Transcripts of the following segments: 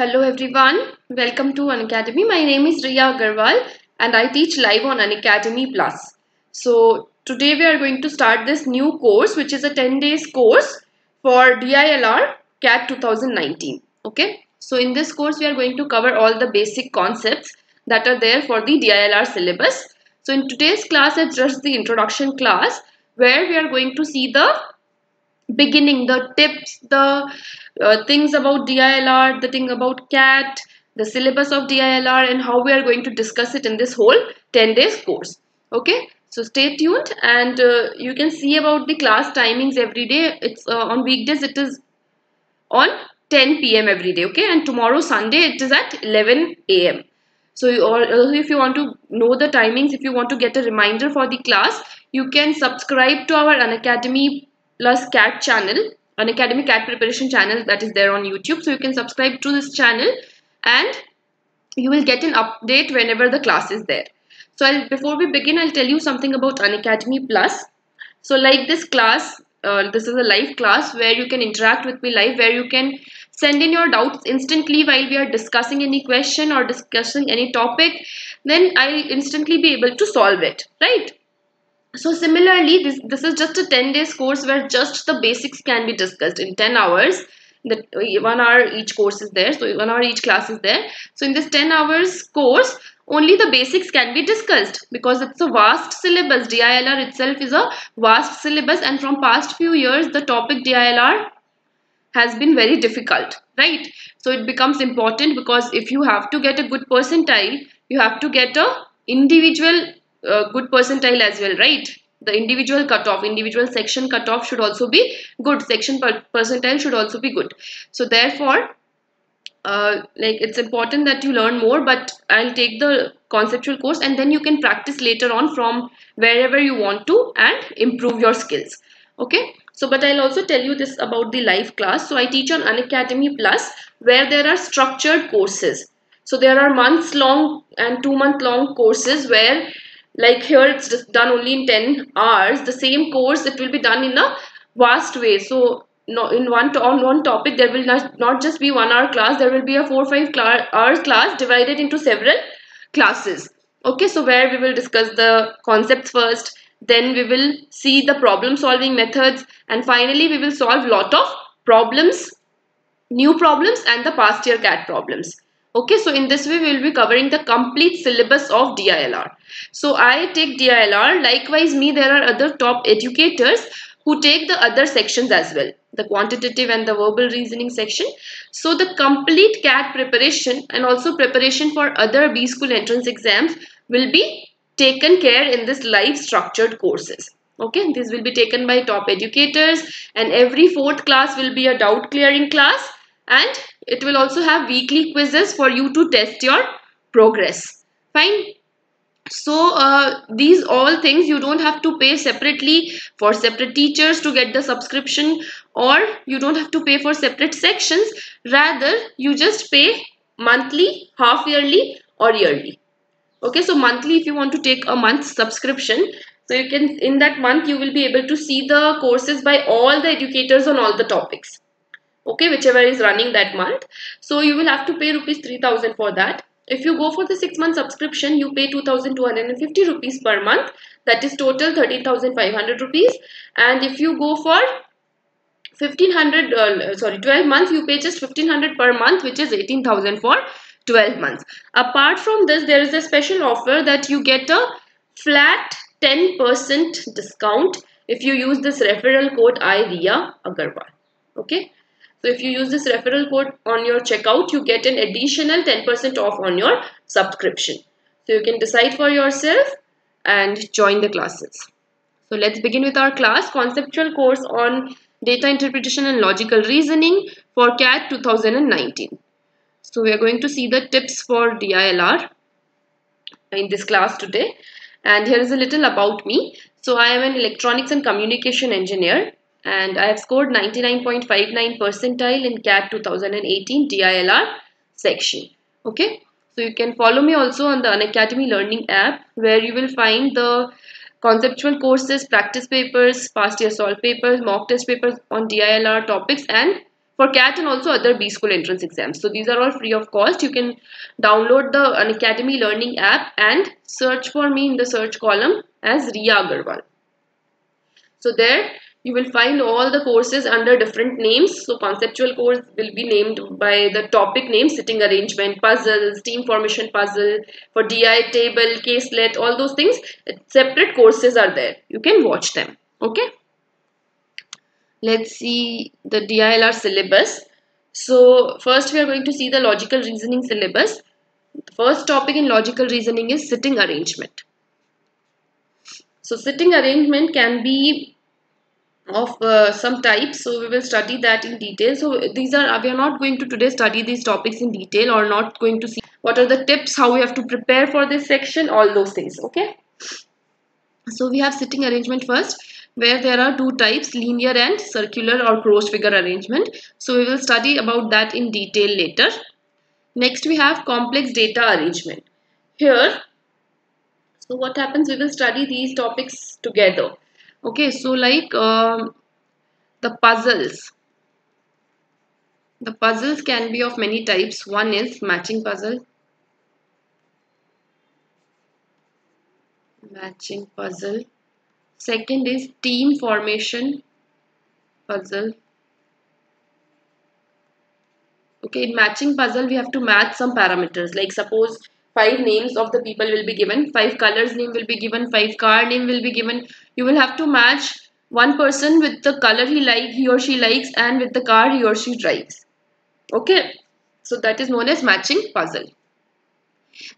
Hello everyone, welcome to Unacademy. My name is Riya Agarwal and I teach live on Unacademy Plus. So today we are going to start this new course, which is a 10 days course for DILR CAT 2019. Okay, so in this course we are going to cover all the basic concepts that are there for the DILR syllabus. So in today's class, it's just the introduction class where we are going to see the beginning, the tips, the things about DILR, the thing about CAT, the syllabus of DILR, and how we are going to discuss it in this whole 10 days course. Okay, so stay tuned, and you can see about the class timings every day. It's on weekdays it is on 10 p.m. every day, okay, and tomorrow Sunday it is at 11 a.m. So if you want to know the timings, if you want to get a reminder for the class, you can subscribe to our Unacademy Plus CAT channel, Unacademy CAT preparation channel that is there on YouTube. So you can subscribe to this channel and you will get an update whenever the class is there. So before we begin, I'll tell you something about Unacademy Plus. So like this class, this is a live class where you can interact with me live, where you can send in your doubts instantly while we are discussing any question or discussing any topic. Then I'll instantly be able to solve it, right? So similarly, this is just a 10 days course where just the basics can be discussed in 10 hours. The 1 hour each course is there, so 1 hour each class is there. So in this 10 hours course, only the basics can be discussed because it's a vast syllabus. DILR itself is a vast syllabus, and from past few years, the topic DILR has been very difficult, right? So it becomes important because if you have to get a good percentile, you have to get a individual good percentile as well, right? The individual cutoff, individual section cutoff should also be good. Section percentile should also be good. So therefore, like it's important that you learn more. But I'll take the conceptual course, and then you can practice later on from wherever you want to and improve your skills. Okay. So, but I'll also tell you this about the live class. So I teach on Unacademy Plus, where there are structured courses. So there are months long and 2 month long courses where, like here, it's just done only in 10 hours. The same course, it will be done in a vast way. So on one topic, there will not just be 1 hour class. There will be a 4 or 5 hour class divided into several classes. Okay, so where we will discuss the concepts first. Then we will see the problem solving methods. And finally, we will solve a lot of problems, new problems and the past year CAT problems. Okay, so in this way we will be covering the complete syllabus of DILR. So I take DILR, likewise me, there are other top educators who take the other sections as well, the quantitative and the verbal reasoning section. So the complete CAT preparation and also preparation for other B school entrance exams will be taken care in this live structured courses. Okay, this will be taken by top educators, and every fourth class will be a doubt clearing class. And it will also have weekly quizzes for you to test your progress. Fine. So these all things you don't have to pay separately for separate teachers to get the subscription, or you don't have to pay for separate sections. Rather, you just pay monthly, half yearly or yearly. Okay, so monthly if you want to take a month's subscription. So you can, in that month you will be able to see the courses by all the educators on all the topics. Okay, whichever is running that month. So you will have to pay ₹3,000 for that. If you go for the 6 month subscription, you pay ₹2,250 per month. That is total ₹13,500. And if you go for 12 months, you pay just $1,500 per month, which is $18,000 for 12 months. Apart from this, there is a special offer that you get a flat 10% discount if you use this referral code Riya Agarwal. Okay. So if you use this referral code on your checkout, you get an additional 10% off on your subscription. So you can decide for yourself and join the classes. So let's begin with our class, conceptual course on data interpretation and logical reasoning for CAT 2019. So we are going to see the tips for DILR in this class today. And here is a little about me. So I am an electronics and communication engineer, and I have scored 99.59 percentile in CAT 2018 DILR section. Okay, so you can follow me also on the Unacademy Learning app, where you will find the conceptual courses, practice papers, past year solve papers, mock test papers on DILR topics and for CAT and also other B school entrance exams. So these are all free of cost. You can download the Unacademy Learning app and search for me in the search column as Riya Agarwal. So there you will find all the courses under different names. So conceptual course will be named by the topic name, sitting arrangement, puzzles, team formation puzzle, for DI table, caselet, all those things, separate courses are there. You can watch them. Okay. Let's see the DILR syllabus. So first we are going to see the logical reasoning syllabus. The first topic in logical reasoning is sitting arrangement. So sitting arrangement can be of some types, so we will study that in detail. So we are not going to today study these topics in detail, or not going to see what are the tips, how we have to prepare for this section, all those things. Okay, so we have sitting arrangement first, where there are two types, linear and circular or crossed figure arrangement. So we will study about that in detail later. Next we have complex data arrangement. Here, so what happens, we will study these topics together. Okay, so like the puzzles can be of many types. One is matching puzzle, second is team formation puzzle. Okay, in matching puzzle we have to match some parameters, like suppose 5 names of the people will be given, 5 colors name will be given, 5 car name will be given. You will have to match one person with the color he or she likes and with the car he or she drives. Okay, so that is known as matching puzzle.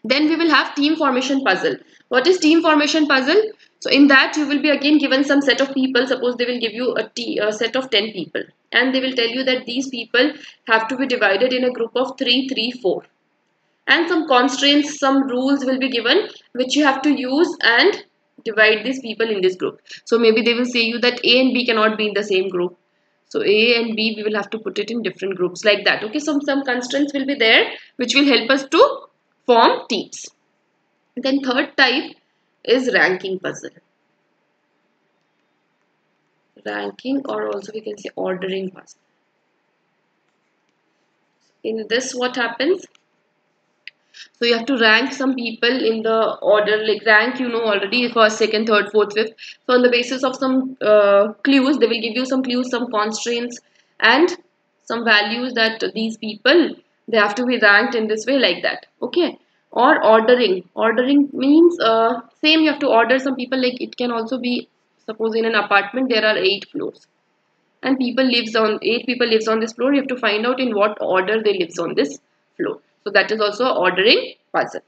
Then we will have team formation puzzle. What is team formation puzzle? So in that you will be again given some set of people. Suppose they will give you a set of 10 people and they will tell you that these people have to be divided in a group of 3, 3, 4. And some constraints, some rules will be given which you have to use and divide these people in this group. So maybe they will say you that A and B cannot be in the same group. So A and B we will have to put it in different groups, like that. Okay, some constraints will be there which will help us to form teams. Then third type is ranking puzzle. Ranking, or also we can say ordering puzzle. In this what happens? So you have to rank some people in the order, like rank you know already, first, second, third, fourth, fifth. So on the basis of some clues, they will give you some clues, some constraints and some values that these people, they have to be ranked in this way, like that. Okay, or ordering. Ordering means same, you have to order some people, like it can also be, suppose in an apartment there are 8 floors and 8 people lives on this floor. You have to find out in what order they lives on this floor. So that is also ordering puzzle.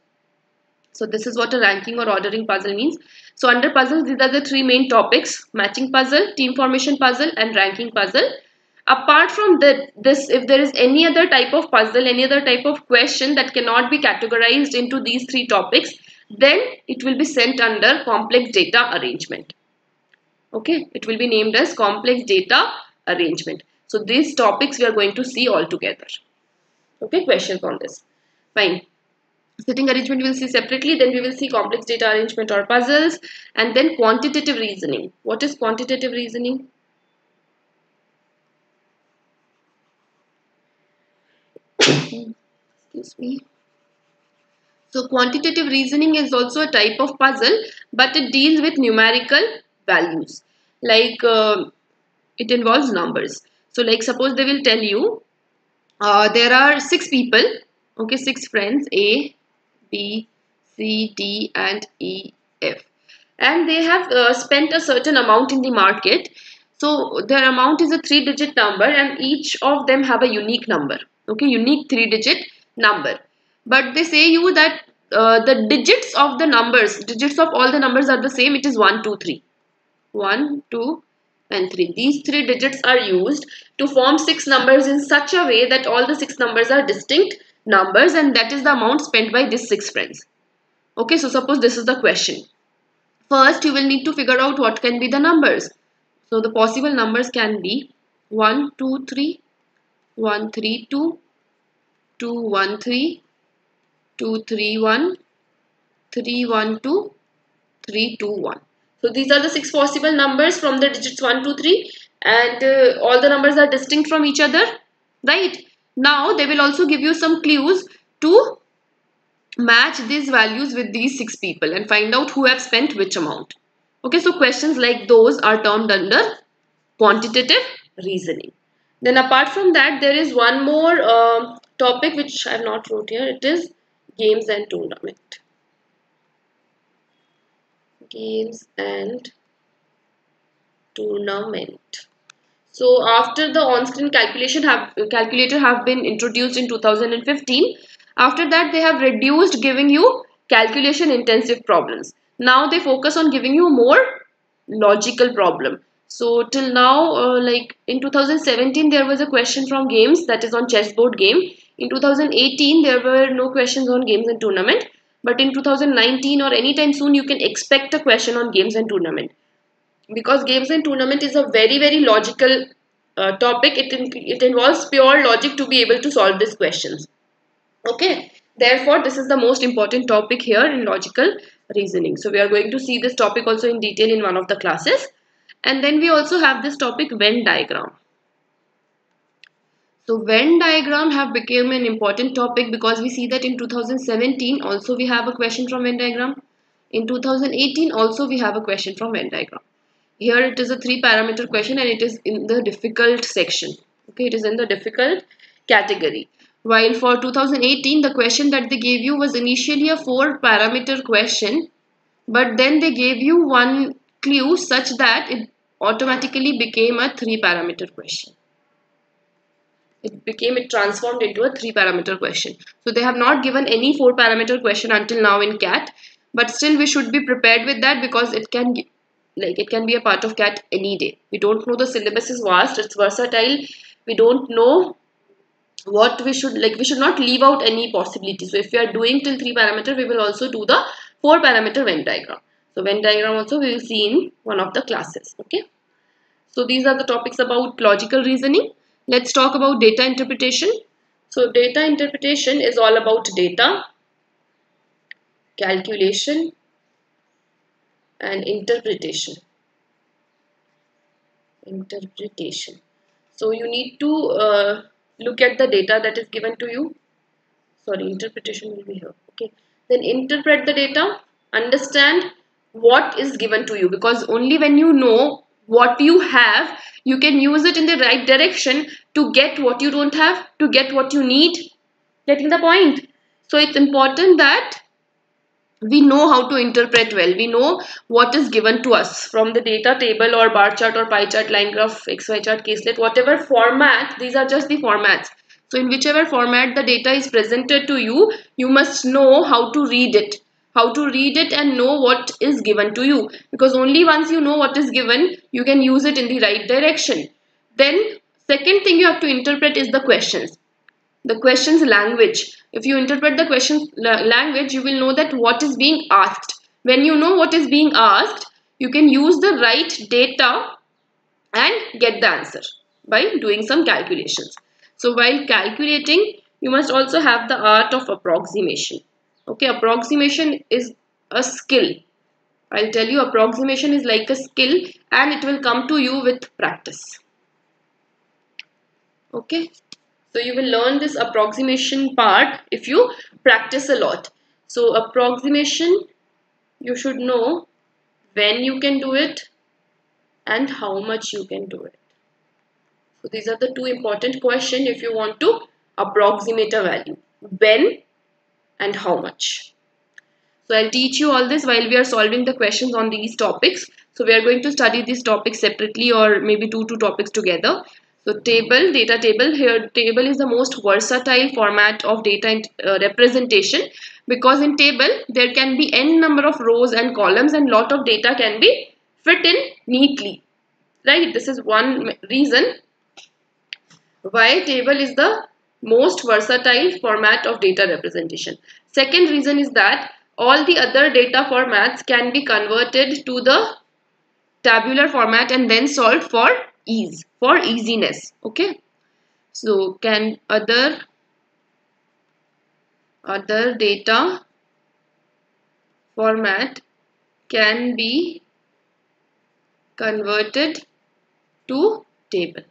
So this is what a ranking or ordering puzzle means. So under puzzles, these are the 3 main topics: matching puzzle, team formation puzzle and ranking puzzle. Apart from this, if there is any other type of puzzle, any other type of question that cannot be categorized into these 3 topics, then it will be sent under complex data arrangement. Okay, it will be named as complex data arrangement. So these topics we are going to see all together. Okay, questions on this? Fine. Sitting arrangement we will see separately. Then we will see complex data arrangement or puzzles. And then quantitative reasoning. What is quantitative reasoning? Excuse me. So quantitative reasoning is also a type of puzzle, but it deals with numerical values. Like it involves numbers. So like suppose they will tell you, there are 6 people, okay, 6 friends, A, B, C, D and E, F, and they have spent a certain amount in the market. So their amount is a 3-digit number and each of them have a unique number, okay, unique 3-digit number. But they say you that the digits of the numbers, digits of all the numbers are the same. It is 1, 2, 3. 1, 2, and 3. These 3 digits are used to form 6 numbers in such a way that all the 6 numbers are distinct numbers, and that is the amount spent by these 6 friends. Okay, so suppose this is the question. First, you will need to figure out what can be the numbers. So the possible numbers can be 1, 2, 3, 1, 3, 2, 2, 1, 3, 2, 3, 1, 3, 1, 2, 3, 2, 1. So these are the 6 possible numbers from the digits 1, 2, 3, and all the numbers are distinct from each other. right? Now they will also give you some clues to match these values with these 6 people and find out who have spent which amount. Okay, so questions like those are termed under quantitative reasoning. Then apart from that, there is one more topic which I have not wrote here. It is games and tournament. Games and tournament. So after the on-screen calculator have been introduced in 2015, after that they have reduced giving you calculation intensive problems. Now they focus on giving you more logical problem. So till now, like in 2017 there was a question from games, that is on chessboard game. In 2018 there were no questions on games and tournament, but in 2019 or anytime soon you can expect a question on games and tournament, because games and tournament is a very, very logical topic. It involves pure logic to be able to solve these questions. Okay, therefore this is the most important topic here in logical reasoning. So we are going to see this topic also in detail in one of the classes. And then we also have this topic, Venn diagram. So Venn diagram have become an important topic because we see that in 2017 also we have a question from Venn diagram. In 2018 also we have a question from Venn diagram. Here it is a 3-parameter question and it is in the difficult section. Okay, it is in the difficult category. While for 2018, the question that they gave you was initially a 4-parameter question, but then they gave you one clue such that it automatically became a 3-parameter question. It transformed into a 3-parameter question. So they have not given any 4-parameter question until now in CAT, but still we should be prepared with that because it can be a part of CAT any day. We don't know, the syllabus is vast, it's versatile. We don't know what we should, like we should not leave out any possibility. So if we are doing till 3-parameter, we will also do the 4-parameter Venn diagram. So Venn diagram also we will see in one of the classes. Okay, so these are the topics about logical reasoning. Let's talk about data interpretation. So data interpretation is all about data, calculation and interpretation. So you need to look at the data that is given to you. Sorry, interpretation will be here. Okay, then interpret the data, understand what is given to you, because only when you know what you have, you can use it in the right direction to get what you don't have, to get what you need. Getting the point? So it's important that we know how to interpret well. We know what is given to us from the data table or bar chart or pie chart, line graph, XY chart, caselet, whatever format. These are just the formats. So in whichever format the data is presented to you, you must know how to read it. How to read it and know what is given to you. Because only once you know what is given, you can use it in the right direction. Then second thing you have to interpret is the questions. The question's language. If you interpret the question's language, you will know that what is being asked. When you know what is being asked, you can use the right data and get the answer by doing some calculations. So while calculating, you must also have the art of approximation. Okay, approximation is a skill. I'll tell you, approximation is like a skill and it will come to you with practice. Okay. So you will learn this approximation part if you practice a lot. So approximation, you should know when you can do it and how much you can do it. So these are the two important questions if you want to approximate a value. When and how much. So I'll teach you all this while we are solving the questions on these topics. So we are going to study these topics separately or maybe two topics together. So table, data table, here table is the most versatile format of data representation, because in table there can be n number of rows and columns and lot of data can be fit in neatly, right? This is one reason why table is the most versatile format of data representation. Second reason is that all the other data formats can be converted to the tabular format and then solved for ease, for easiness. Okay, so can other data format can be converted to table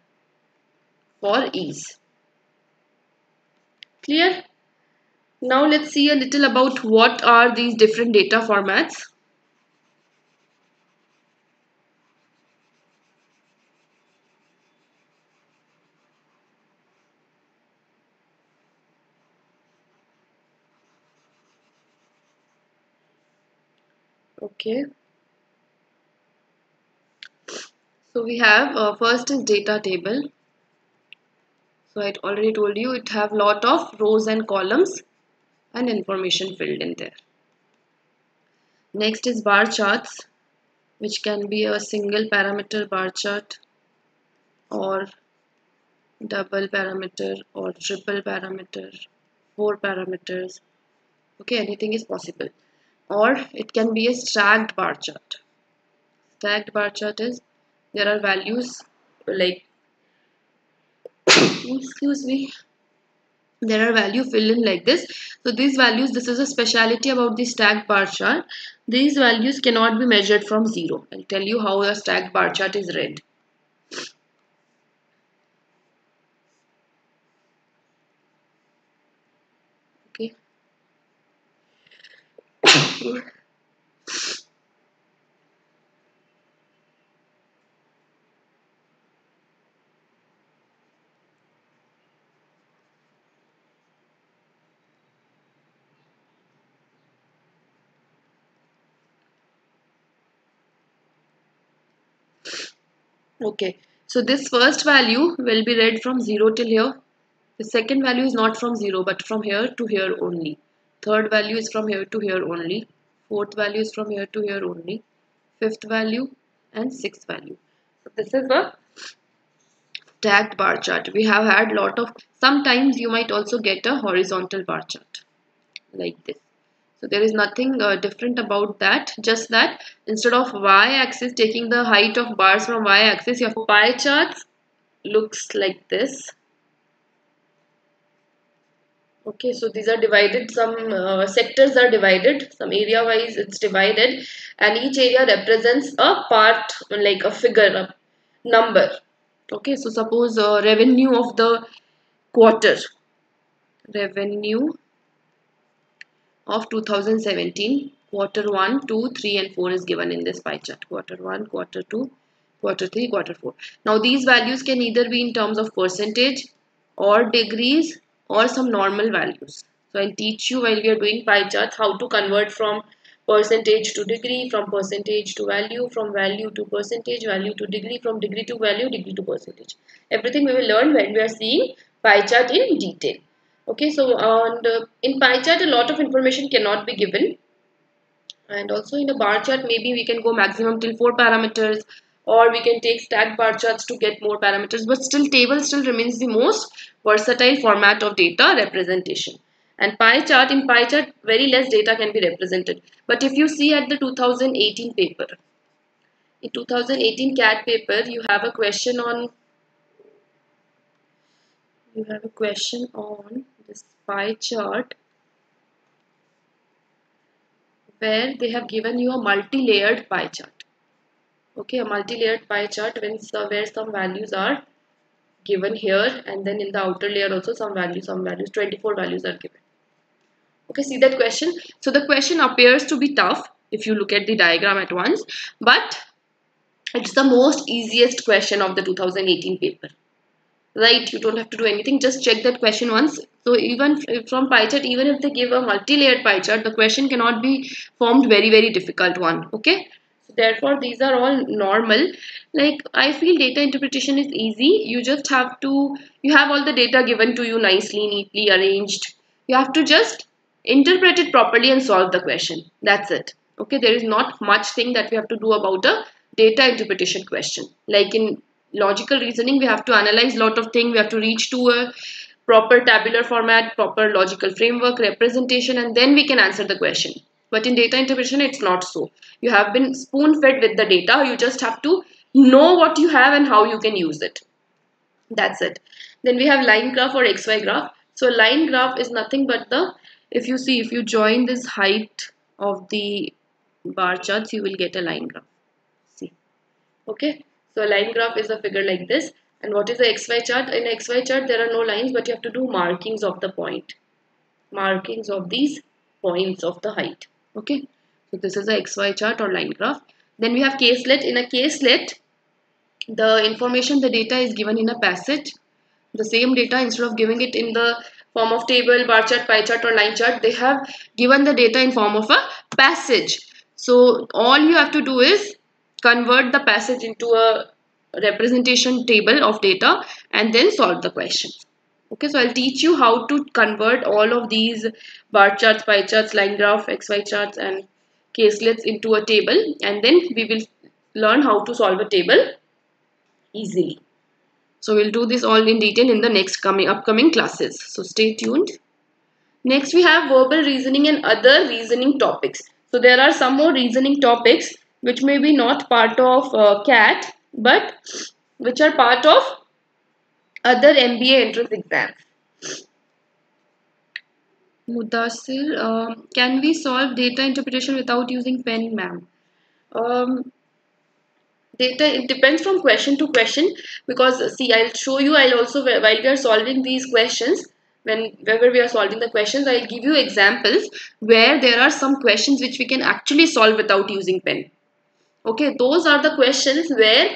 for ease. Clear? Now let's see a little about what are these different data formats. Okay, so we have first is data table. So I already told you it have lot of rows and columns and information filled in there. Next is bar charts, which can be a single parameter bar chart or double parameter or triple parameter, 4 parameters. Okay, anything is possible. Or it can be a stacked bar chart. Stacked bar chart is there are values like excuse me, there are value filled in like this. So these values, this is a speciality about the stacked bar chart. These values cannot be measured from 0. I'll tell you how a stacked bar chart is read. Okay. Okay, so this first value will be read from 0 till here. The second value is not from 0 but from here to here only. Third value is from here to here only. Fourth value is from here to here only. Fifth value and sixth value. So this is a stacked bar chart. We have had lot of, sometimes you might also get a horizontal bar chart like this. So there is nothing different about that, just that instead of y-axis taking the height of bars from y-axis, you have pie charts looks like this. Okay, so these are divided, some sectors are divided, some area wise it's divided, and each area represents a part, like a figure, a number. Okay, so suppose revenue of the quarter, revenue of 2017, quarter 1, 2, 3 and 4 is given in this pie chart. Quarter 1, quarter 2, quarter 3, quarter 4. Now these values can either be in terms of percentage or degrees or some normal values. So I'll teach you while we are doing pie charts how to convert from percentage to degree, from percentage to value, from value to percentage, value to degree, from degree to value, degree to percentage. Everything we will learn when we are seeing pie chart in detail. Okay, so in pie chart a lot of information cannot be given, and also in a bar chart maybe we can go maximum till 4 parameters, or we can take stacked bar charts to get more parameters, but still table still remains the most versatile format of data representation. And pie chart, in pie chart very less data can be represented. But if you see at the 2018 paper, in 2018 CAT paper you have a question on this pie chart where they have given you a multi-layered pie chart. Okay, a multi-layered pie chart where some values are given here, and then in the outer layer also some values, 24 values are given. Okay, see that question? So the question appears to be tough if you look at the diagram at once, but it's the most easiest question of the 2018 paper. Right, you don't have to do anything, just check that question once. So even from pie chart, even if they give a multi-layered pie chart, the question cannot be formed very, very difficult one. Okay, so therefore these are all normal. Like I feel data interpretation is easy. You just have to, you have all the data given to you nicely, neatly arranged. You have to just interpret it properly and solve the question. That's it. Okay, there is not much thing that we have to do about a data interpretation question. Like in logical reasoning, we have to analyze a lot of things, we have to reach to a proper tabular format, proper logical framework, representation, and then we can answer the question. But in data interpretation, it's not so. You have been spoon-fed with the data, you just have to know what you have and how you can use it. That's it. Then we have line graph or XY graph. So line graph is nothing but the, if you see, if you join this height of the bar charts, you will get a line graph. See, okay. So a line graph is a figure like this. And what is the XY chart? In XY chart there are no lines, but you have to do markings of the point. Markings of these points of the height. Okay. So this is the XY chart or line graph. Then we have caselet. In a caselet, the information, the data is given in a passage. The same data, instead of giving it in the form of table, bar chart, pie chart or line chart, they have given the data in form of a passage. So all you have to do is convert the passage into a representation table of data and then solve the question. Okay, so I'll teach you how to convert all of these bar charts, pie charts, line graph, XY charts and caselets into a table, and then we will learn how to solve a table easily. So we'll do this all in detail in the next upcoming classes. So stay tuned. Next we have verbal reasoning and other reasoning topics. So there are some more reasoning topics which may be not part of CAT but which are part of other MBA entrance exams. Mudassir, can we solve data interpretation without using pen, ma'am? It depends from question to question, because see, I'll show you, I'll also, while we are solving these questions, whenever we are solving the questions, I'll give you examples where there are some questions which we can actually solve without using pen. Okay, those are the questions where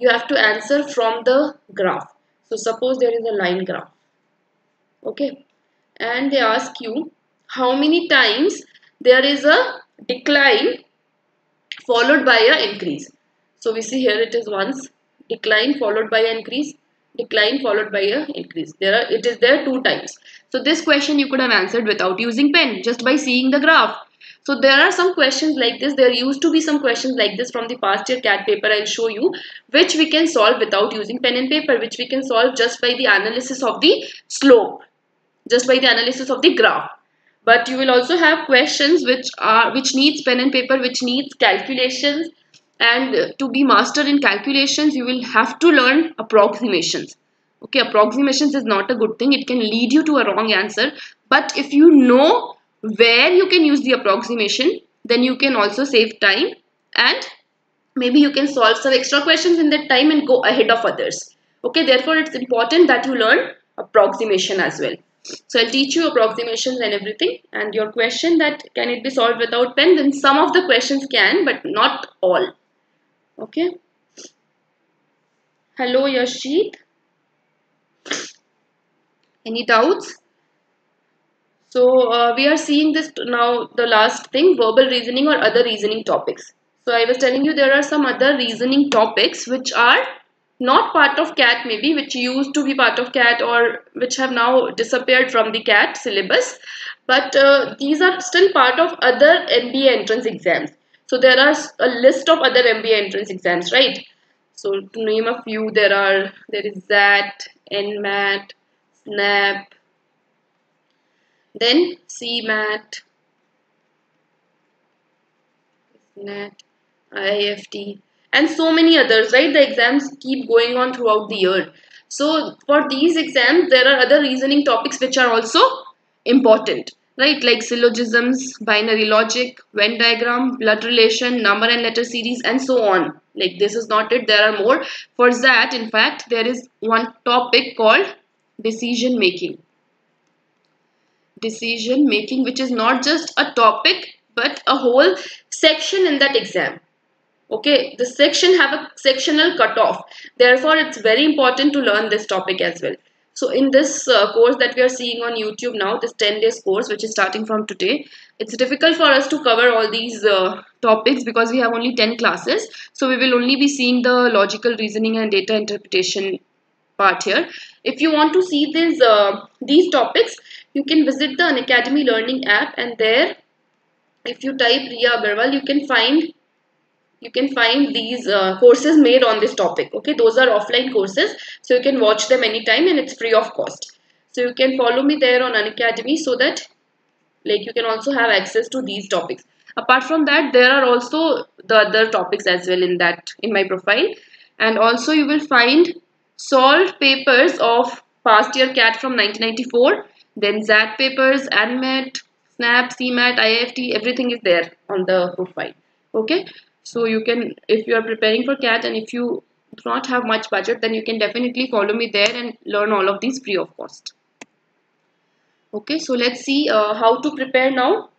you have to answer from the graph. So suppose there is a line graph. Okay, and they ask you how many times there is a decline followed by an increase. So we see here it is once, decline followed by an increase, decline followed by an increase. It is there 2 times. So this question you could have answered without using pen, just by seeing the graph. So there are some questions like this. There used to be some questions like this from the past year CAT paper. I'll show you which we can solve without using pen and paper, which we can solve just by the analysis of the slope, just by the analysis of the graph. But you will also have questions which needs pen and paper, which needs calculations. And to be mastered in calculations, you will have to learn approximations. Okay, approximations is not a good thing. It can lead you to a wrong answer. But if you know where you can use the approximation, then you can also save time. And maybe you can solve some extra questions in that time and go ahead of others. Okay, therefore it's important that you learn approximation as well. So I'll teach you approximations and everything. And your question that can it be solved without pen, then some of the questions can, but not all. Okay. Hello Yashit. Any doubts? So we are seeing this now, the last thing, verbal reasoning or other reasoning topics. So I was telling you there are some other reasoning topics which are not part of CAT, maybe which used to be part of CAT or which have now disappeared from the CAT syllabus, but these are still part of other MBA entrance exams. So there are a list of other MBA entrance exams, right? So to name a few, there is ZAT, NMAT, SNAP, then CMAT, NAT, IIFT, and so many others, right? The exams keep going on throughout the year. So for these exams, there are other reasoning topics which are also important. Right, like syllogisms, binary logic, Venn diagram, blood relation, number and letter series, and so on. Like this is not it, there are more. For that, in fact, there is one topic called decision making. Decision making, which is not just a topic, but a whole section in that exam. Okay, the section have a sectional cutoff. Therefore, it's very important to learn this topic as well. So in this course that we are seeing on YouTube now, this 10 days course which is starting from today, it's difficult for us to cover all these topics because we have only 10 classes. So we will only be seeing the logical reasoning and data interpretation part here. If you want to see these topics, you can visit the Unacademy Learning app, and there if you type Riya Agarwal, you can find these courses made on this topic. Okay, those are offline courses, so you can watch them anytime and it's free of cost. So you can follow me there on Unacademy so that like you can also have access to these topics. Apart from that, there are also the other topics as well in my profile. And also you will find solved papers of past year CAT from 1994, then ZAT papers, ANMAT, SNAP, CMAT, IIFT, everything is there on the profile. Okay. So you can, if you are preparing for CAT and if you do not have much budget, then you can definitely follow me there and learn all of these free of cost. Okay, so let's see how to prepare now.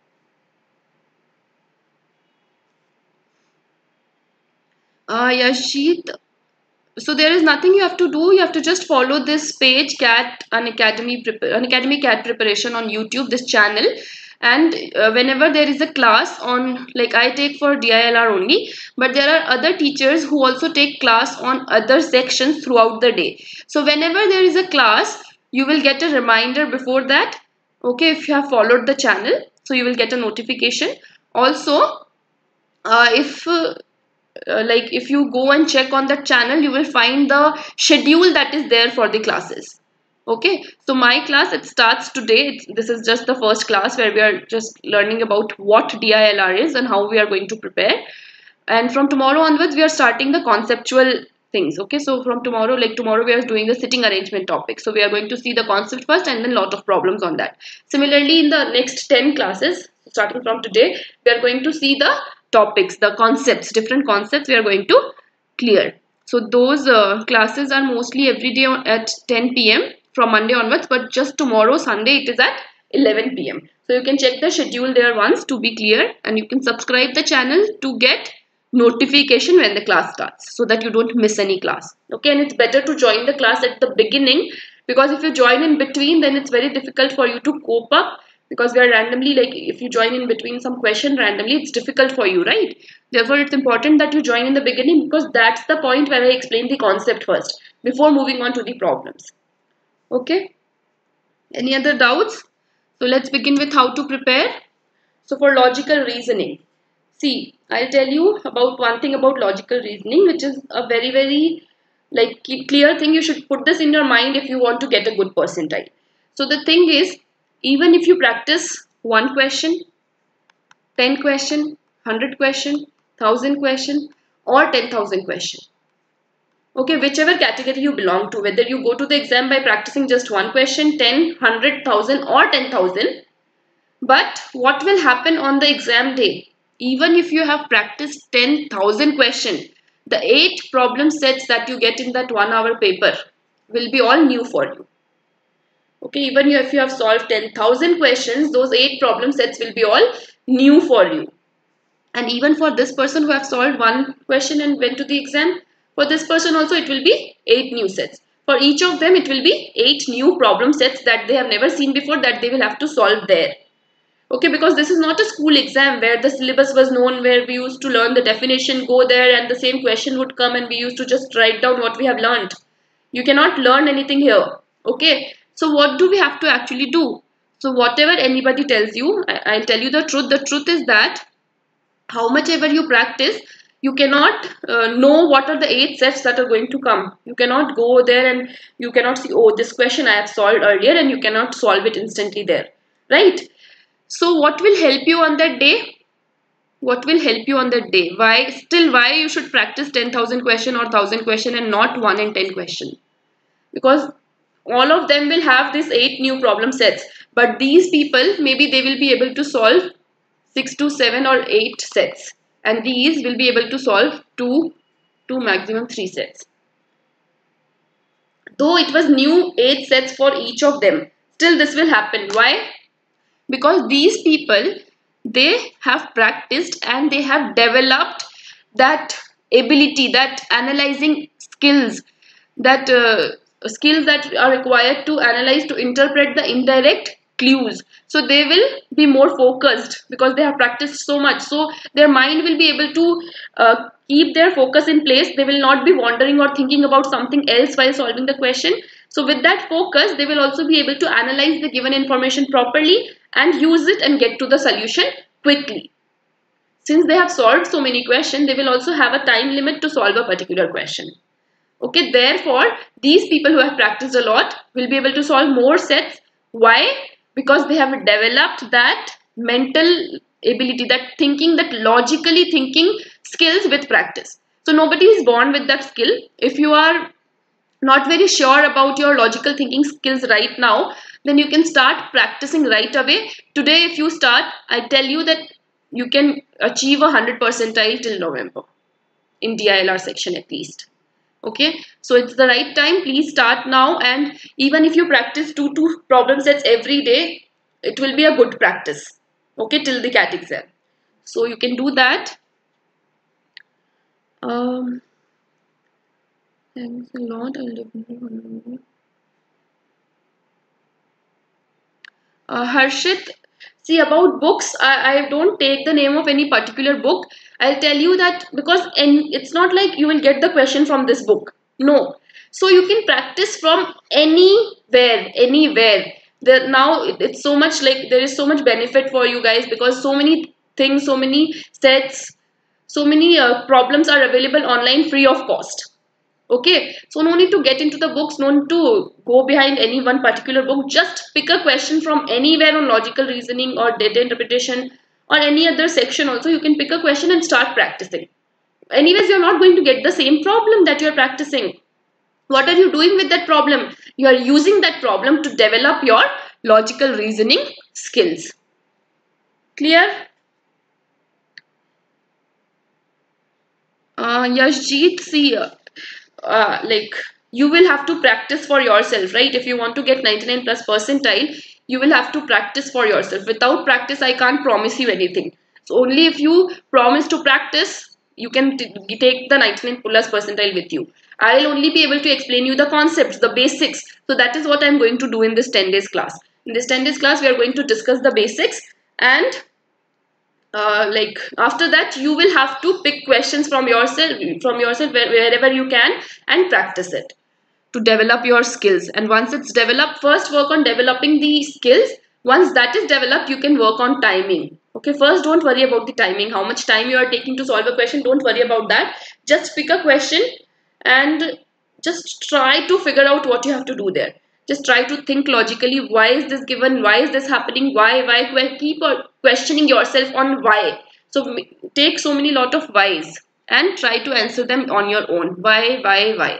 Yashit, so there is nothing you have to do. You have to just follow this page, CAT Unacademy CAT preparation on YouTube, this channel. And whenever there is a class on, like I take for DILR only, but there are other teachers who also take class on other sections throughout the day. So whenever there is a class, you will get a reminder before that. Okay, if you have followed the channel, so you will get a notification. Also, if you go and check on the channel, you will find the schedule that is there for the classes. Okay, so my class, it starts today. This is just the first class where we are just learning about what DILR is and how we are going to prepare. And from tomorrow onwards, we are starting the conceptual things. Okay, so from tomorrow, like tomorrow we are doing the sitting arrangement topic. So we are going to see the concept first and then lot of problems on that. Similarly, in the next 10 classes, starting from today, we are going to see the topics, the concepts, different concepts we are going to clear. So those classes are mostly every day at 10 p.m. from Monday onwards, but just tomorrow, Sunday, it is at 11 p.m. So you can check the schedule there once to be clear, and you can subscribe the channel to get notification when the class starts so that you don't miss any class. Okay, and it's better to join the class at the beginning, because if you join in between, then it's very difficult for you to cope up, because we are randomly, like if you join in between some question randomly, it's difficult for you, right? Therefore, it's important that you join in the beginning, because that's the point where I explain the concept first before moving on to the problems. Okay, any other doubts? So let's begin with how to prepare. So for logical reasoning, see, I'll tell you about one thing about logical reasoning, which is a very, very like clear thing. You should put this in your mind if you want to get a good percentile. So the thing is, even if you practice 1 question, 10 question, 100 question, 1000 question or 10,000 question. Okay, whichever category you belong to, whether you go to the exam by practicing just 1 question, 10, 100,000 or 10,000. But what will happen on the exam day? Even if you have practiced 10,000 question, the 8 problem sets that you get in that 1-hour paper will be all new for you. Okay, even if you have solved 10,000 questions, those 8 problem sets will be all new for you. And even for this person who have solved 1 question and went to the exam, for this person also it will be 8 new sets. For each of them it will be 8 new problem sets that they have never seen before, that they will have to solve there. Okay, because this is not a school exam where the syllabus was known, where we used to learn the definition, go there and the same question would come and we used to just write down what we have learned. You cannot learn anything here. Okay, so what do we have to actually do? So whatever anybody tells you, I'll tell you the truth. The truth is that how much ever you practice, you cannot know what are the 8 sets that are going to come. You cannot go there and you cannot see, oh, this question I have solved earlier, and you cannot solve it instantly there, right? So what will help you on that day? What will help you on that day? Why you should practice 10,000 question or 1,000 question and not 1 and 10 question? Because all of them will have these 8 new problem sets, but these people, maybe they will be able to solve 6 to 7 or 8 sets. And these will be able to solve 2 to maximum 3 sets. Though it was new 8 sets for each of them, still this will happen. Why? Because these people, they have practiced and they have developed that ability, that analyzing skills, that skills that are required to analyze, to interpret the indirect clues. So they will be more focused because they have practiced so much. So their mind will be able to keep their focus in place. They will not be wandering or thinking about something else while solving the question. So with that focus, they will also be able to analyze the given information properly and use it and get to the solution quickly. Since they have solved so many questions, they will also have a time limit to solve a particular question. Okay, therefore, these people who have practiced a lot will be able to solve more sets. Why? Because they have developed that mental ability, that thinking, that logically thinking skills with practice. So nobody is born with that skill. If you are not very sure about your logical thinking skills right now, then you can start practicing right away. Today, if you start, I tell you that you can achieve 100 percentile till November in DILR section at least. Okay, so it's the right time. Please start now, and even if you practice two problem sets every day, it will be a good practice, okay, till the CAT exam. So you can do that. Thanks a lot. Harshit, see, about books, I don't take the name of any particular book. I'll tell you that because it's not like you will get the question from this book. No. So you can practice from anywhere, anywhere. Now it's so much, like, there is so much benefit for you guys because so many things, so many sets, so many problems are available online free of cost. Okay, so no need to get into the books, no need to go behind any one particular book. Just pick a question from anywhere on logical reasoning or data interpretation or any other section also. You can pick a question and start practicing. Anyways, you're not going to get the same problem that you're practicing. What are you doing with that problem? You are using that problem to develop your logical reasoning skills. Clear? Yashjeet, see, like, you will have to practice for yourself, right? If you want to get 99+ percentile, you will have to practice for yourself. Without practice, I can't promise you anything. So only if you promise to practice, you can take the 99+ percentile with you. I will only be able to explain you the concepts, the basics. So that is what I am going to do in this 10 days class. In this 10 days class, we are going to discuss the basics, and like, after that, you will have to pick questions from yourself, wherever you can, and practice it to develop your skills. And once it's developed, first work on developing the skills. Once that is developed, you can work on timing. Okay, first don't worry about the timing, how much time you are taking to solve a question. Don't worry about that. Just pick a question and just try to figure out what you have to do there. Just try to think logically. Why is this given? Why is this happening? Why? Keep questioning yourself on why. So take so many lot of whys and try to answer them on your own. Why?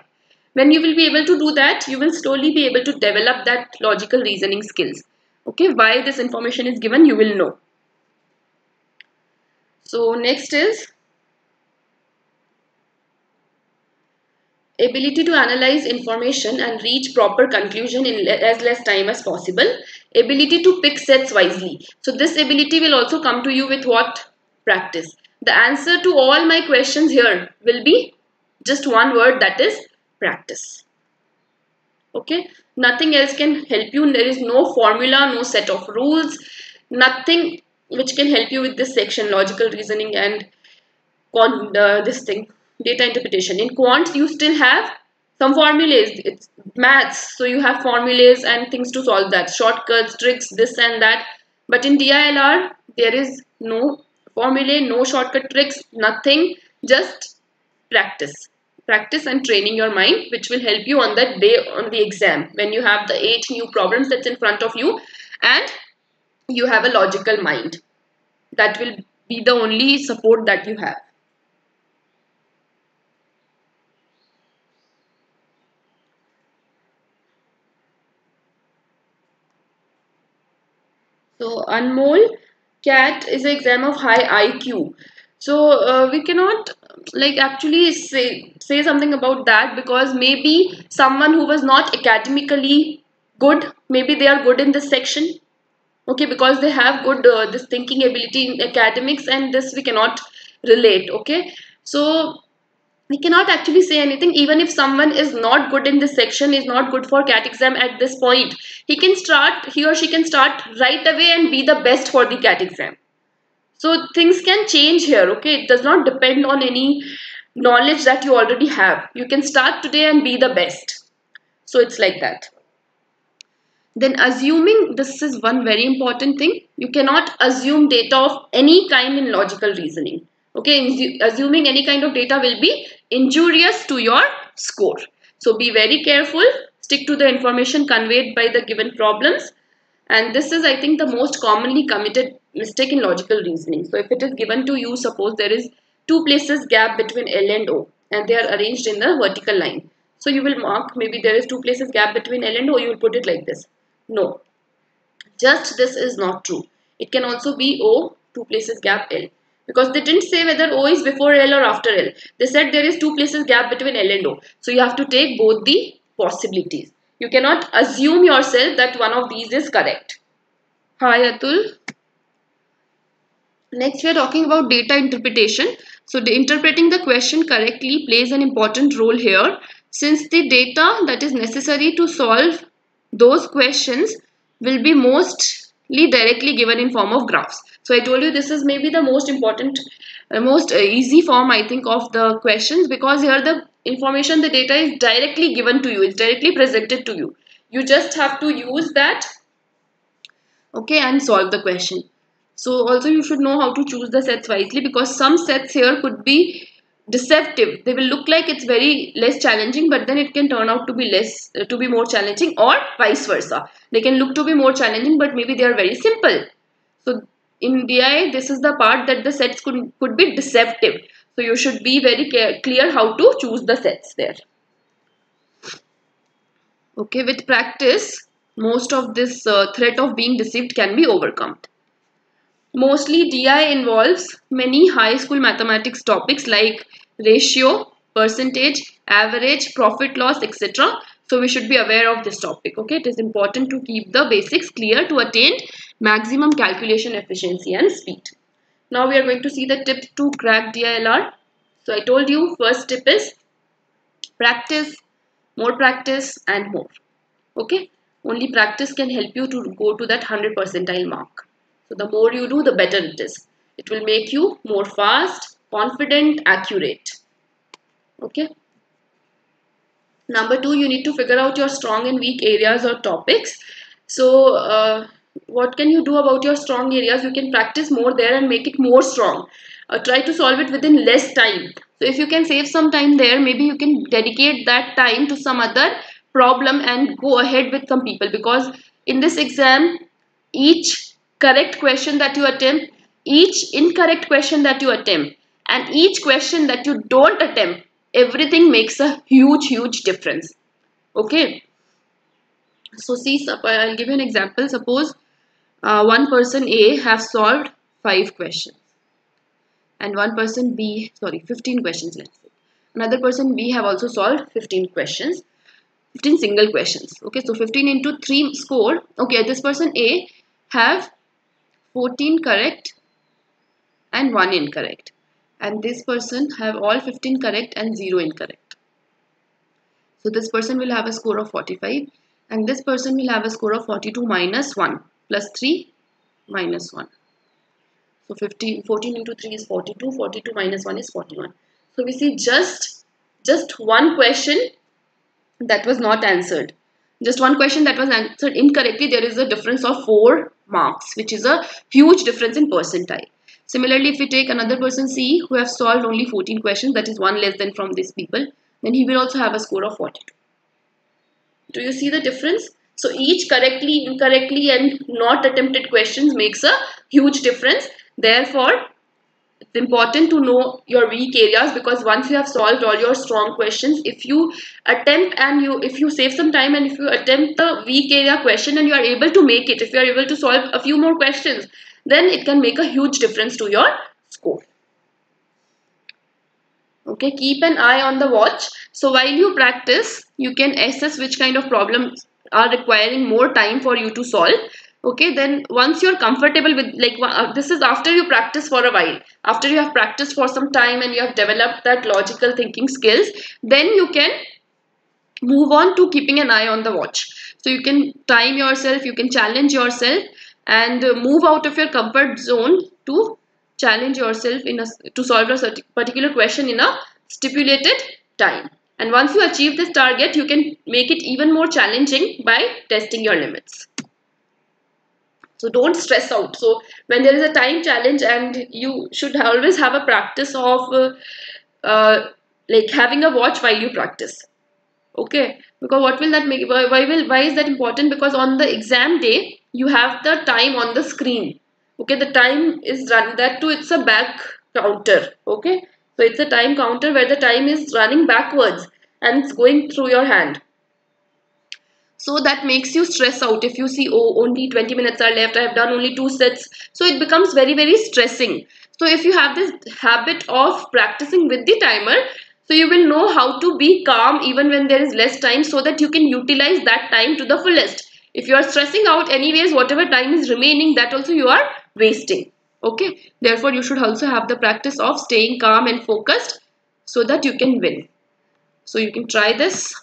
When you will be able to do that, you will slowly be able to develop that logical reasoning skills. Okay, why this information is given, you will know. So next is ability to analyze information and reach proper conclusion in as less time as possible. Ability to pick sets wisely. So this ability will also come to you with what? Practice. The answer to all my questions here will be just one word, that is practice. Okay. Nothing else can help you. There is no formula, no set of rules, nothing which can help you with this section, logical reasoning and this thing, data interpretation. In quants, you still have some formulas. It's maths, so you have formulas and things to solve that. Shortcuts, tricks, this and that. But in DILR, there is no formula, no shortcut tricks, nothing. Just practice. Practice and training your mind, which will help you on that day on the exam when you have the 8 new problems that's in front of you and you have a logical mind. That will be the only support that you have. So Anmol, CAT is an exam of high IQ. So we cannot actually say something about that, because maybe someone who was not academically good, maybe they are good in this section. Okay, because they have good this thinking ability in academics, and this we cannot relate. Okay, so we cannot actually say anything. Even if someone is not good in this section, is not good for CAT exam at this point, he or she can start right away and be the best for the CAT exam. So things can change here, okay? It does not depend on any knowledge that you already have. You can start today and be the best. So it's like that. Then assuming, this is one very important thing. You cannot assume data of any kind in logical reasoning. Okay, assuming any kind of data will be injurious to your score. So be very careful, stick to the information conveyed by the given problems. And this is, I think, the most commonly committed mistake in logical reasoning. So if it is given to you, suppose there is 2 places gap between L and O and they are arranged in the vertical line. So you will mark, maybe there is 2 places gap between L and O, you will put it like this. No, just this is not true. It can also be O, 2 places gap L. because they didn't say whether O is before L or after L. They said there is 2 places gap between L and O. So you have to take both the possibilities. You cannot assume yourself that one of these is correct. Hi Atul. Next we are talking about data interpretation. So interpreting the question correctly plays an important role here, since the data that is necessary to solve those questions will be mostly directly given in form of graphs. So I told you this is maybe the most important, most easy form I think of the questions, because here the information, the data is directly given to you, it's directly presented to you. You just have to use that, okay, and solve the question. So also you should know how to choose the sets wisely, because some sets here could be deceptive. They will look like it's very less challenging, but then it can turn out to be less to be more challenging, or vice versa. They can look to be more challenging, but maybe they are very simple. So in DI, this is the part that the sets could be deceptive. So you should be very clear how to choose the sets there. Okay, with practice, most of this threat of being deceived can be overcome. Mostly DI involves many high school mathematics topics like ratio, percentage, average, profit loss, etc. So we should be aware of this topic. Okay, it is important to keep the basics clear to attain maximum calculation efficiency and speed. Now we are going to see the tips to crack DILR. So I told you first tip is practice, more practice and more. Okay, only practice can help you to go to that 100th percentile mark. So the more you do, the better it is. It will make you more fast, confident, accurate. Okay. Number 2, you need to figure out your strong and weak areas or topics. So what can you do about your strong areas? You can practice more there and make it more strong. Try to solve it within less time. So if you can save some time there, maybe you can dedicate that time to some other problem and go ahead with some people, because in this exam, each correct question that you attempt, each incorrect question that you attempt, and each question that you don't attempt, everything makes a huge difference. Okay, so see, I'll give you an example. Suppose one person A have solved 5 questions and one person B, sorry, 15 questions, let's say. Another person B have also solved 15 single questions. Okay, so 15 into 3 score. Okay, this person A have 14 correct and 1 incorrect, and this person have all 15 correct and 0 incorrect. So this person will have a score of 45, and this person will have a score of 42 minus 1 plus 3 minus 1. So 14 into 3 is 42, 42 minus 1 is 41. So we see just one question that was not answered. Just one question that was answered incorrectly, there is a difference of 4 marks, which is a huge difference in percentile. Similarly, if we take another person C who have solved only 14 questions, that is 1 less than from these people, then he will also have a score of 42. Do you see the difference? So each correctly, incorrectly and not attempted questions makes a huge difference. Therefore, it's important to know your weak areas, because once you have solved all your strong questions, if you save some time and if you attempt the weak area question and you are able to make it, if you are able to solve a few more questions, then it can make a huge difference to your score. Okay, keep an eye on the watch. So while you practice, you can assess which kind of problems are requiring more time for you to solve. Okay, then once you're comfortable with, like, this is after you practice for a while, after you have practiced for some time and you have developed that logical thinking skills, then you can move on to keeping an eye on the watch. So you can time yourself, you can challenge yourself and move out of your comfort zone to challenge yourself to solve a particular question in a stipulated time. And once you achieve this target, you can make it even more challenging by testing your limits. So don't stress out. So when there is a time challenge, and you should always have a practice of like having a watch while you practice. Okay, because what will that make? Why is that important? Because on the exam day, you have the time on the screen. Okay, the time is run, that too, it's a back counter. Okay, so it's a time counter where the time is running backwards and it's going through your hand. So that makes you stress out. If you see, oh, only 20 minutes are left, I have done only 2 sets. So it becomes very, very stressing. So if you have this habit of practicing with the timer, so you will know how to be calm even when there is less time, so that you can utilize that time to the fullest. If you are stressing out anyways, whatever time is remaining, that also you are wasting. Okay, therefore you should also have the practice of staying calm and focused so that you can win. So you can try this.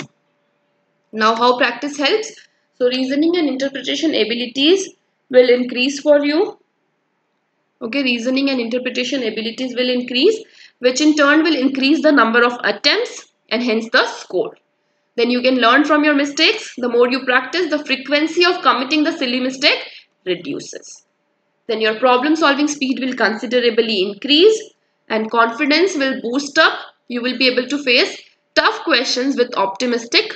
Now how practice helps. So reasoning and interpretation abilities will increase for you. Okay, reasoning and interpretation abilities will increase, which in turn will increase the number of attempts and hence the score. Then you can learn from your mistakes. The more you practice, the frequency of committing the silly mistake reduces. Then your problem solving speed will considerably increase and confidence will boost up. You will be able to face tough questions with optimistic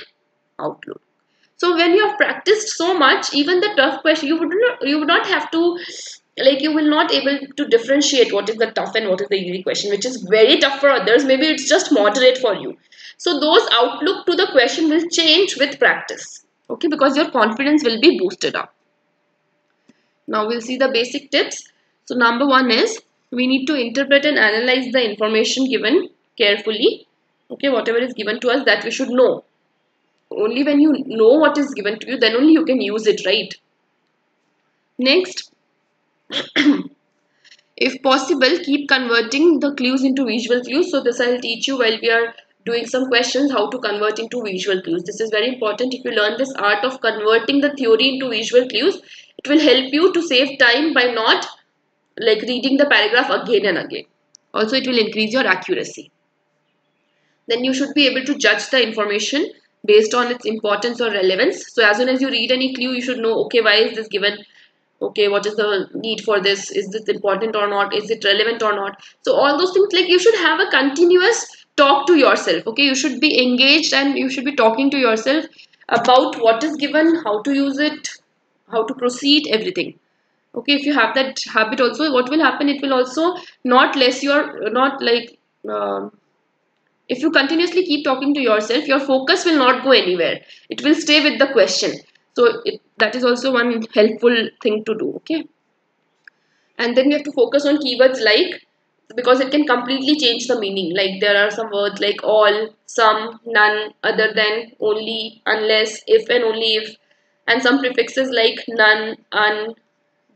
outlook. So when you have practiced so much, even the tough question, you would not have to, like, you will not able to differentiate what is the tough and what is the easy question, which is very tough for others. Maybe it's just moderate for you. So those outlook to the question will change with practice. Okay, because your confidence will be boosted up. Now we'll see the basic tips. So number one is, we need to interpret and analyze the information given carefully. Okay, whatever is given to us, that we should know. Only when you know what is given to you, then only you can use it, right? Next, if possible, keep converting the clues into visual clues. So this I'll teach you while we are doing some questions, how to convert into visual clues. This is very important. If you learn this art of converting the theory into visual clues, it will help you to save time by not reading the paragraph again and again. Also, it will increase your accuracy. Then you should be able to judge the information based on its importance or relevance. So as soon as you read any clue, you should know, okay, why is this given? Okay, what is the need for this? Is this important or not? Is it relevant or not? So all those things, like, you should have a continuous talk to yourself. Okay, you should be engaged and you should be talking to yourself about what is given, how to use it, how to proceed, everything. Okay, if you have that habit also, what will happen? It will also if you continuously keep talking to yourself, your focus will not go anywhere. It will stay with the question. So that is also one helpful thing to do. Okay. And then you have to focus on keywords like, because it can completely change the meaning. Like, there are some words like all, some, none, other than, only, unless, if and only if. And some prefixes like none, un,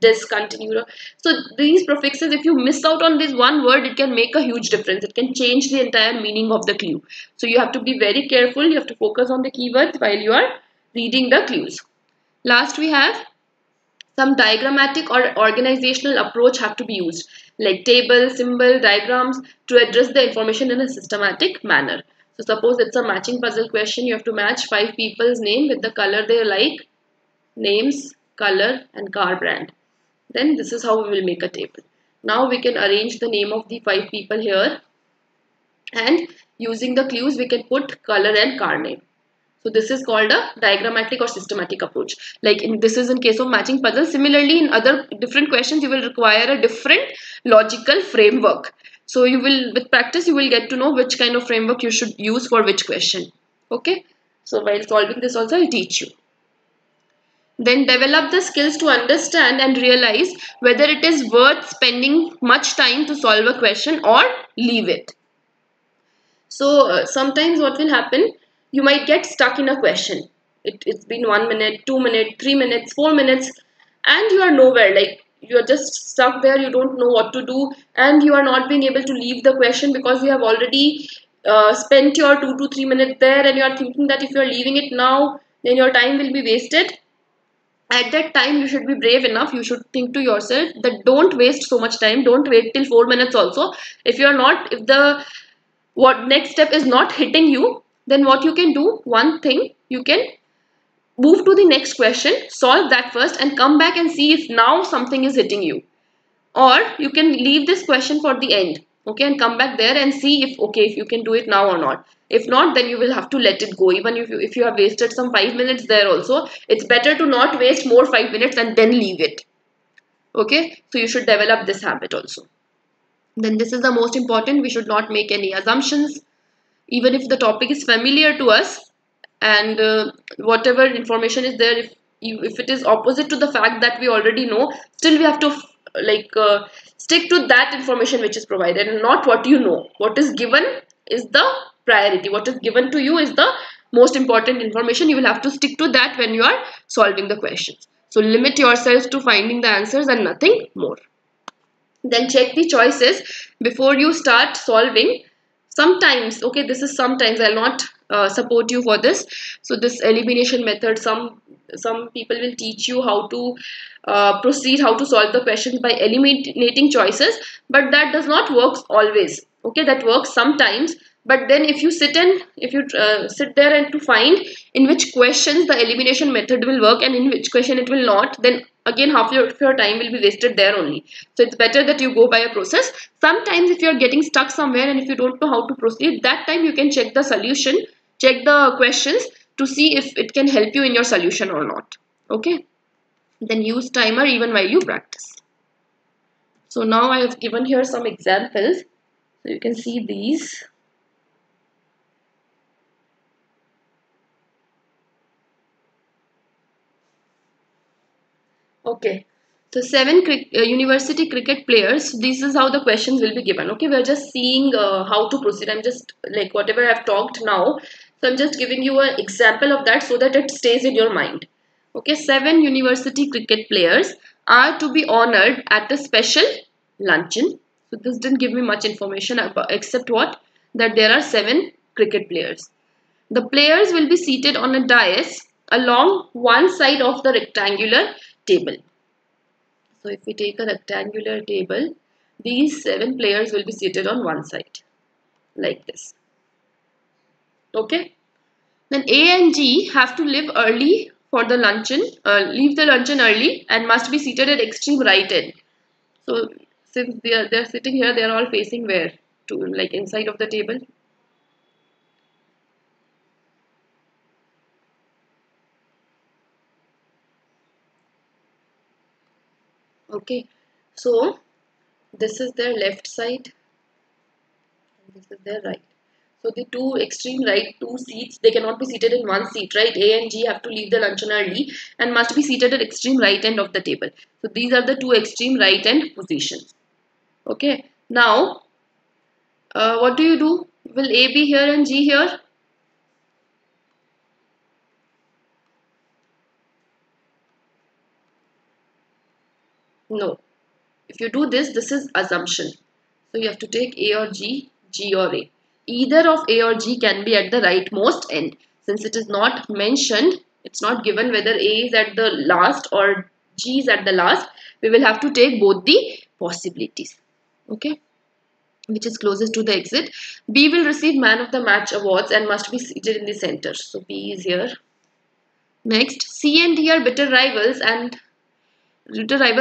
discontinued. So these prefixes, if you miss out on this one word, it can make a huge difference. It can change the entire meaning of the clue. So you have to be very careful. You have to focus on the keywords while you are reading the clues. Last, we have some diagrammatic or organizational approach have to be used, like table, symbol, diagrams, to address the information in a systematic manner. So suppose it's a matching puzzle question. You have to match 5 people's name with the color they like, names, color and car brand. Then this is how we will make a table. Now we can arrange the name of the 5 people here, and using the clues we can put color and car name. So this is called a diagrammatic or systematic approach. Like, this is in case of matching puzzle. Similarly, in other different questions, you will require a different logical framework. So you will, with practice, you will get to know which kind of framework you should use for which question. Okay. So while solving this also, I'll teach you. Then develop the skills to understand and realize whether it is worth spending much time to solve a question or leave it. So sometimes what will happen, you might get stuck in a question. It's been 1 minute, 2 minutes, 3 minutes, 4 minutes, and you are nowhere. Like, you are just stuck there. You don't know what to do, and you are not being able to leave the question because you have already spent your 2 to 3 minutes there, and you are thinking that if you are leaving it now, then your time will be wasted. At that time, you should be brave enough. You should think to yourself that don't waste so much time. Don't wait till 4 minutes also. If the next step is not hitting you, then what you can do, one thing, you can move to the next question, solve that first and come back and see if now something is hitting you. Or you can leave this question for the end, okay, and come back there and see if you can do it now or not. If not, then you will have to let it go. Even if you have wasted some 5 minutes there also, it's better to not waste more 5 minutes and then leave it. Okay, so you should develop this habit also. Then this is the most important. We should not make any assumptions. Even if the topic is familiar to us and whatever information is there, if it is opposite to the fact that we already know, still we have to Stick to that information which is provided and not what you know. What is given is the priority. What is given to you is the most important information. You will have to stick to that when you are solving the questions. So limit yourselves to finding the answers and nothing more. Then check the choices before you start solving. Sometimes, okay, this is sometimes, I'll not support you for this. So this elimination method, some people will teach you how to proceed, how to solve the questions by eliminating choices, but that does not work always. Okay, that works sometimes, but then if you sit there and to find in which questions the elimination method will work and in which question it will not, then again half your time will be wasted there only. So it's better that you go by a process. Sometimes if you are getting stuck somewhere and if you don't know how to proceed, that time you can check the solution, check the questions to see if it can help you in your solution or not. Okay, then use timer even while you practice. So now I have given here some examples, so you can see these. Okay, so 7 university cricket players, this is how the questions will be given. Okay, we are just seeing how to proceed. I'm just like whatever I've talked now, so I'm just giving you an example of that so that it stays in your mind. Okay, 7 university cricket players are to be honored at a special luncheon. So this didn't give me much information about, except what? That there are 7 cricket players. The players will be seated on a dais along one side of the rectangular table. So if we take a rectangular table, these 7 players will be seated on one side like this. Okay, then A and G have to leave early for the luncheon, leave the luncheon early and must be seated at extreme right end. So since they are sitting here, they are all facing where? To like inside of the table. Okay, so this is their left side and this is their right. So the two extreme right, 2 seats, they cannot be seated in one seat, right? A and G have to leave the luncheon early and must be seated at extreme right end of the table. So these are the 2 extreme right end positions. Okay, now what do you do? Will A be here and G here? No. If you do this, this is assumption. So you have to take A or G, G or A. Either of A or G can be at the rightmost end. Since it is not mentioned, it's not given whether A is at the last or G is at the last, we will have to take both the possibilities. Okay, which is closest to the exit. B will receive man of the match awards and must be seated in the center. So B is here. Next, C and D are bitter rivals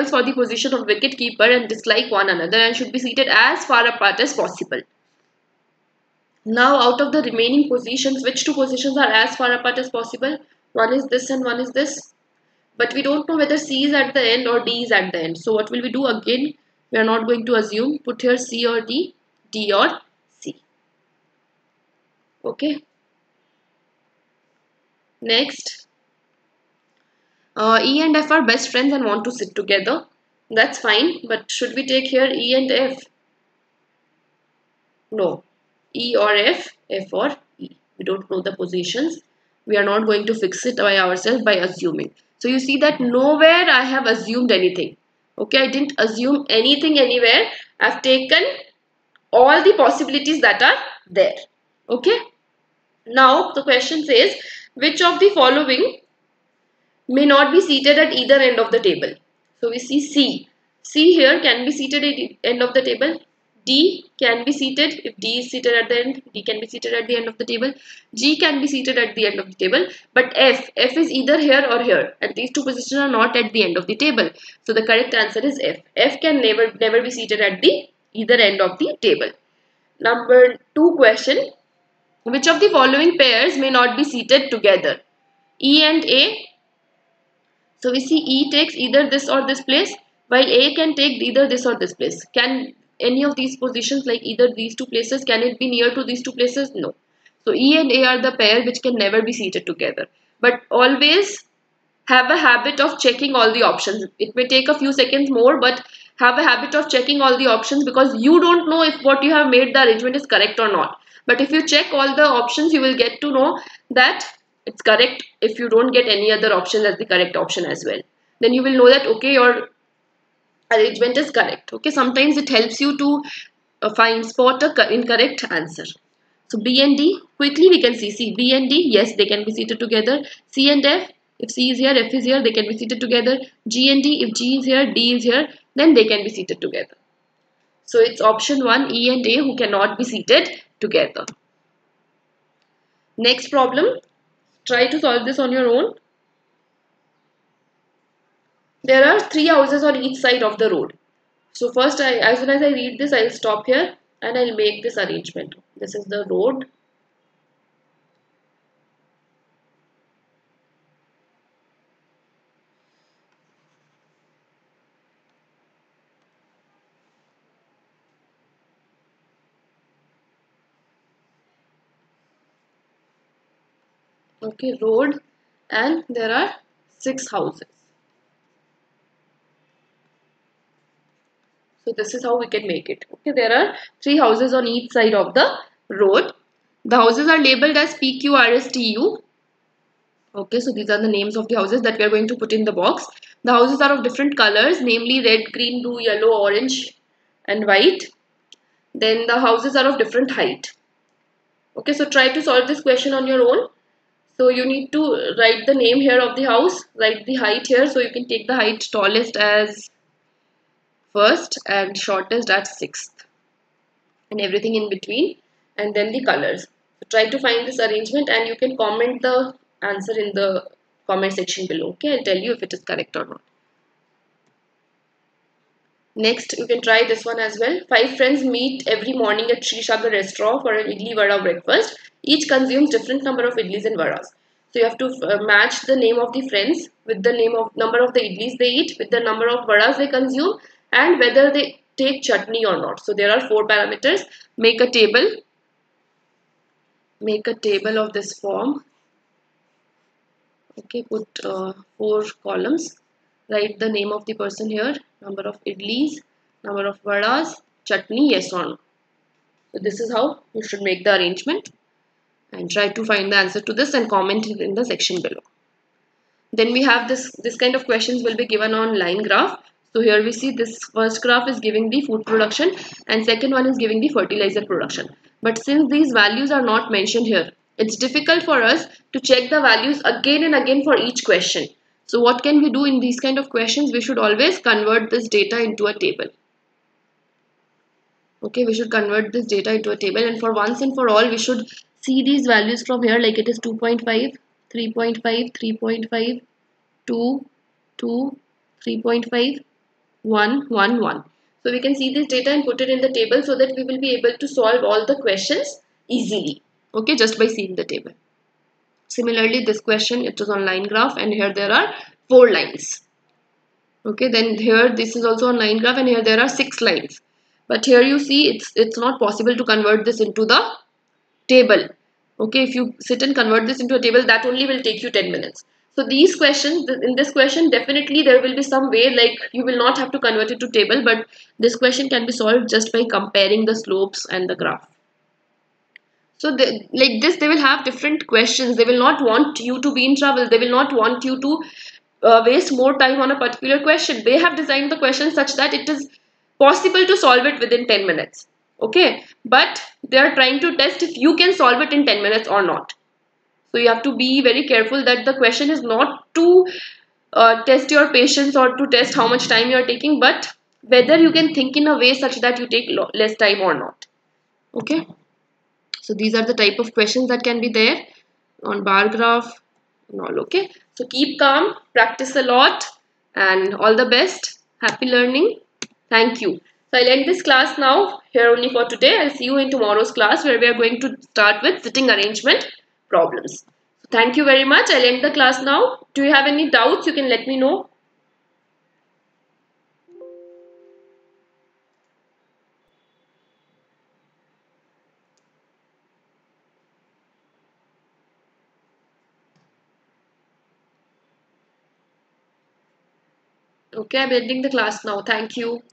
for the position of wicket keeper and dislike one another and should be seated as far apart as possible. Now out of the remaining positions, which 2 positions are as far apart as possible? One is this and one is this. But we don't know whether C is at the end or D is at the end. So what will we do? Again, we are not going to assume. Put here C or D, D or C. Okay. Next, E and F are best friends and want to sit together. That's fine. But should we take here E and F? No. E or F, F or E. We don't know the positions. We are not going to fix it by ourselves by assuming. So you see that nowhere I have assumed anything. Okay, I didn't assume anything anywhere. I've taken all the possibilities that are there. Okay. Now the question says, which of the following may not be seated at either end of the table? So we see C. C here can be seated at the end of the table. D can be seated, if D is seated at the end, D can be seated at the end of the table. G can be seated at the end of the table. But F is either here or here. And these 2 positions are not at the end of the table. So the correct answer is F. F can never be seated at the either end of the table. Number 2 question. Which of the following pairs may not be seated together? E and A. So we see E takes either this or this place, while A can take either this or this place. Can any of these positions, like either these 2 places, can it be near to these 2 places? No. So E and A are the pair which can never be seated together. But always have a habit of checking all the options. It may take a few seconds more, but have a habit of checking all the options, because you don't know if what you have made the arrangement is correct or not. But if you check all the options, you will get to know that it's correct. If you don't get any other option as the correct option as well, then you will know that okay, your arrangement is correct. Okay, sometimes it helps you to spot a incorrect answer. So B and D, quickly we can see. See, B and D, yes, they can be seated together. C and F, if C is here, F is here, they can be seated together. G and D, if G is here, D is here, then they can be seated together. So it's option 1, E and A, who cannot be seated together. Next problem, try to solve this on your own. There are 3 houses on each side of the road. So first, as soon as I read this, I will stop here and I will make this arrangement. This is the road. Okay, road, and there are 6 houses. So this is how we can make it. Okay, there are 3 houses on each side of the road. The houses are labelled as P, Q, R, S, T, U. Okay, so these are the names of the houses that we are going to put in the box. The houses are of different colors, namely red, green, blue, yellow, orange and white. Then the houses are of different height. Okay, so try to solve this question on your own. So you need to write the name here of the house, write the height here, so you can take the height tallest as first and shortest at 6th and everything in between, and then the colors. So try to find this arrangement and you can comment the answer in the comment section below. Okay, I'll tell you if it is correct or not. Next, you can try this one as well. 5 friends meet every morning at Shri Shagar restaurant for an idli vada breakfast. Each consumes different number of idlis and vadas. So you have to match the name of the friends with the number of the idlis they eat, with the number of vadas they consume, and whether they take chutney or not. So there are 4 parameters. Make a table of this form. Okay, put 4 columns. Write the name of the person here, number of idlis, number of vadas, chutney, yes or no. So this is how you should make the arrangement, and try to find the answer to this and comment it in the section below. Then we have this kind of questions will be given on line graph. So here we see this first graph is giving the food production and second one is giving the fertilizer production. But since these values are not mentioned here, it's difficult for us to check the values again and again for each question. So what can we do in these kind of questions? We should always convert this data into a table. Okay, we should convert this data into a table, and for once and for all we should see these values from here, like it is 2.5, 3.5, 3.5, 2, 2, 3.5. 1, 1, 1. So we can see this data and put it in the table so that we will be able to solve all the questions easily. Okay, just by seeing the table. Similarly, this question, it was on line graph, and here there are 4 lines. Okay, then here this is also on line graph, and here there are 6 lines. But here you see it's not possible to convert this into the table. Okay, if you sit and convert this into a table, that only will take you 10 minutes. So these questions, in this question definitely there will be some way, like you will not have to convert it to table, but this question can be solved just by comparing the slopes and the graph. So like this, they will have different questions. They will not want you to be in trouble. They will not want you to waste more time on a particular question. They have designed the question such that it is possible to solve it within 10 minutes. Okay, but they are trying to test if you can solve it in 10 minutes or not. So you have to be very careful that the question is not to test your patience or to test how much time you are taking, but whether you can think in a way such that you take less time or not. Okay. So these are the type of questions that can be there on bar graph and all. Okay. So keep calm, practice a lot, and all the best. Happy learning. Thank you. So I'll end this class now, here only for today. I'll see you in tomorrow's class, where we are going to start with sitting arrangement problems. So thank you very much. I'll end the class now. Do you have any doubts? You can let me know. Okay, I'm ending the class now. Thank you.